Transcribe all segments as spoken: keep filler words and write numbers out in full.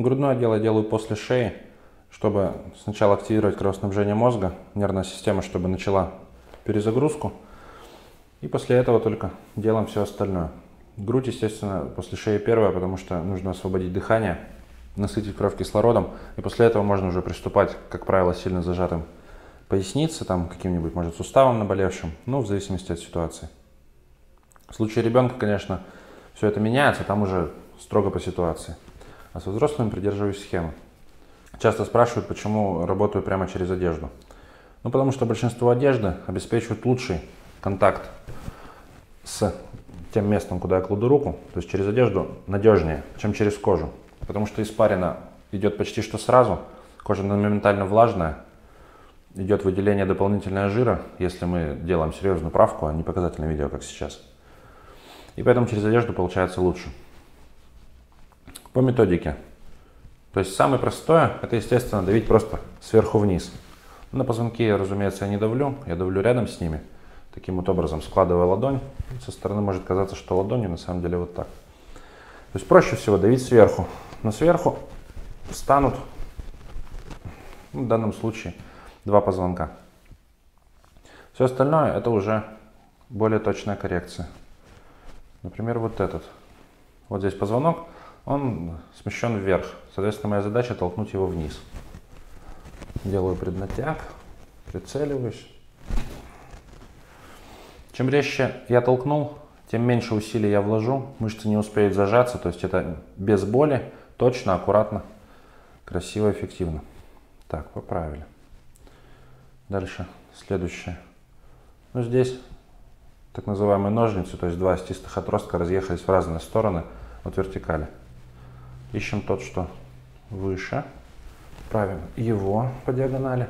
Грудное отдел я делаю после шеи, чтобы сначала активировать кровоснабжение мозга, нервная система, чтобы начала перезагрузку. И после этого только делаем все остальное. Грудь, естественно, после шеи первая, потому что нужно освободить дыхание, насытить кровь кислородом. И после этого можно уже приступать, как правило, сильно зажатым пояснице, там каким-нибудь, может, суставом наболевшим, ну, в зависимости от ситуации. В случае ребенка, конечно, все это меняется, там уже строго по ситуации. А со взрослыми придерживаюсь схемы. Часто спрашивают, почему работаю прямо через одежду. Ну, потому что большинство одежды обеспечивает лучший контакт с тем местом, куда я кладу руку. То есть через одежду надежнее, чем через кожу. Потому что испарина идет почти что сразу, кожа моментально влажная, идет выделение дополнительного жира, если мы делаем серьезную правку, а не показательное видео, как сейчас. И поэтому через одежду получается лучше. По методике. То есть самое простое, это, естественно, давить просто сверху вниз. На позвонки, разумеется, я не давлю, я давлю рядом с ними. Таким вот образом, складывая ладонь, со стороны может казаться, что ладонью, на самом деле вот так. То есть проще всего давить сверху. Но сверху встанут, ну, в данном случае, два позвонка. Все остальное это уже более точная коррекция. Например, вот этот. Вот здесь позвонок, он смещен вверх. Соответственно, моя задача толкнуть его вниз. Делаю преднатяг, прицеливаюсь. Чем резче я толкнул, тем меньше усилий я вложу. Мышцы не успеют зажаться, то есть это без боли, точно, аккуратно, красиво, эффективно. Так, поправили. Дальше следующее. Ну, здесь так называемые ножницы, то есть два остистых отростка разъехались в разные стороны от вертикали. Ищем тот, что выше. Правим его по диагонали.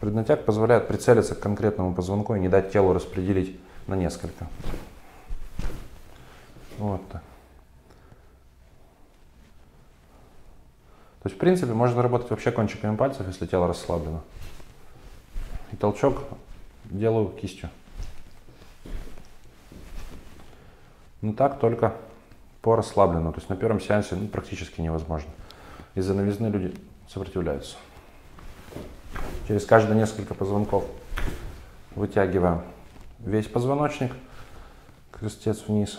Преднатяг позволяет прицелиться к конкретному позвонку и не дать телу распределить на несколько. Вот так. То есть, в принципе, можно работать вообще кончиками пальцев, если тело расслаблено. И толчок делаю кистью. Но так только по расслабленному. То есть на первом сеансе, ну, практически невозможно. Из-за новизны люди сопротивляются. Через каждые несколько позвонков вытягиваем весь позвоночник. Крестец вниз.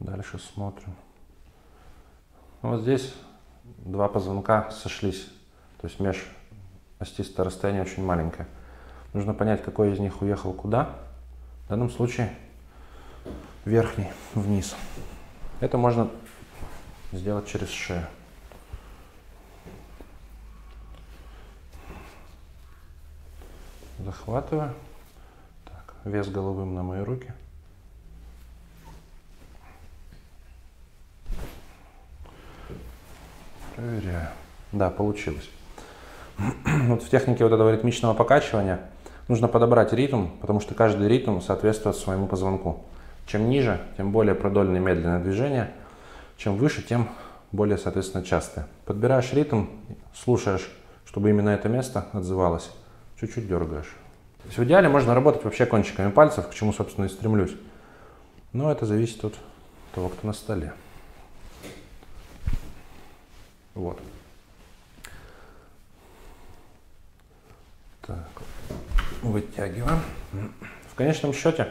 Дальше смотрим. Вот здесь два позвонка сошлись. То есть межостистое расстояние очень маленькое. Нужно понять, какой из них уехал куда. В данном случае верхний вниз. Это можно сделать через шею. Захватываю. Так, вес головым на мои руки. Проверяю. Да, получилось. Вот в технике вот этого ритмичного покачивания нужно подобрать ритм, потому что каждый ритм соответствует своему позвонку. Чем ниже, тем более продольные медленные движения. Чем выше, тем более, соответственно, частые. Подбираешь ритм, слушаешь, чтобы именно это место отзывалось. Чуть-чуть дергаешь. То есть в идеале можно работать вообще кончиками пальцев, к чему, собственно, и стремлюсь. Но это зависит от того, кто на столе. Вот. Так, вытягиваем. В конечном счете,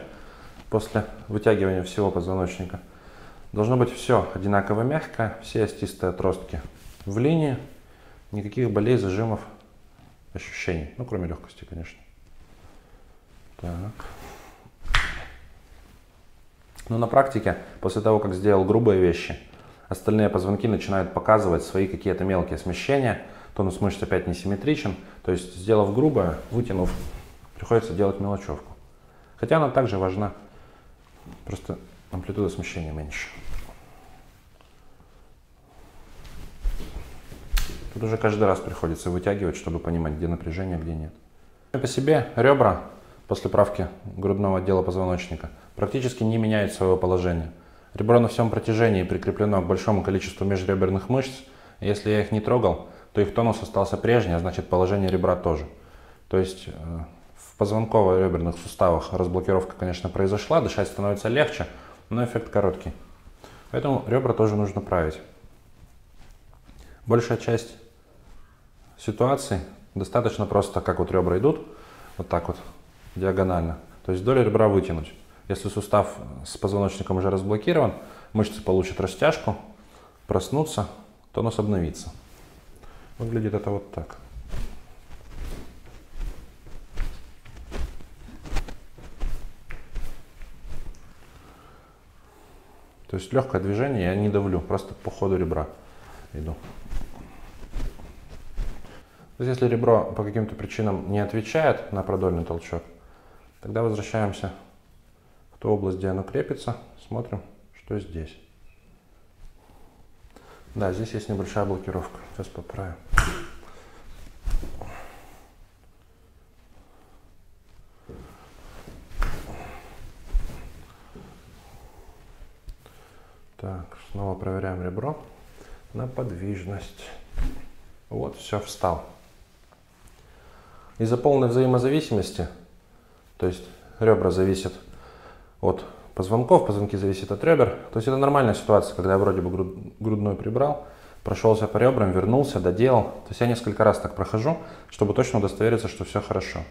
после вытягивания всего позвоночника, должно быть все одинаково мягкое, все остистые отростки в линии, никаких болей, зажимов, ощущений. Ну, кроме легкости, конечно. Так. Но на практике, после того, как сделал грубые вещи, остальные позвонки начинают показывать свои какие-то мелкие смещения. Тонус мышц опять несимметричен, то есть, сделав грубое, вытянув, приходится делать мелочевку. Хотя она также важна, просто амплитуда смещения меньше. Тут уже каждый раз приходится вытягивать, чтобы понимать, где напряжение, где нет. По себе ребра после правки грудного отдела позвоночника практически не меняют своего положения. Ребро на всем протяжении прикреплено к большому количеству межреберных мышц, и если я их не трогал, то их тонус остался прежний, а значит положение ребра тоже. То есть в позвонково-реберных суставах разблокировка, конечно, произошла, дышать становится легче, но эффект короткий. Поэтому ребра тоже нужно править. Большая часть ситуаций достаточно просто, как вот ребра идут, вот так вот, диагонально. То есть вдоль ребра вытянуть. Если сустав с позвоночником уже разблокирован, мышцы получат растяжку, проснутся, тонус обновится. Выглядит это вот так. То есть легкое движение, я не давлю, просто по ходу ребра иду. То есть если ребро по каким-то причинам не отвечает на продольный толчок, тогда возвращаемся в ту область, где оно крепится, смотрим, что здесь. Да, здесь есть небольшая блокировка, сейчас поправим. Так, снова проверяем ребро на подвижность. Вот, все, встал. Из-за полной взаимозависимости, то есть ребра зависят от позвонков, позвонки зависят от ребер. То есть это нормальная ситуация, когда я вроде бы груд, грудную прибрал, прошелся по ребрам, вернулся, доделал. То есть я несколько раз так прохожу, чтобы точно удостовериться, что все хорошо.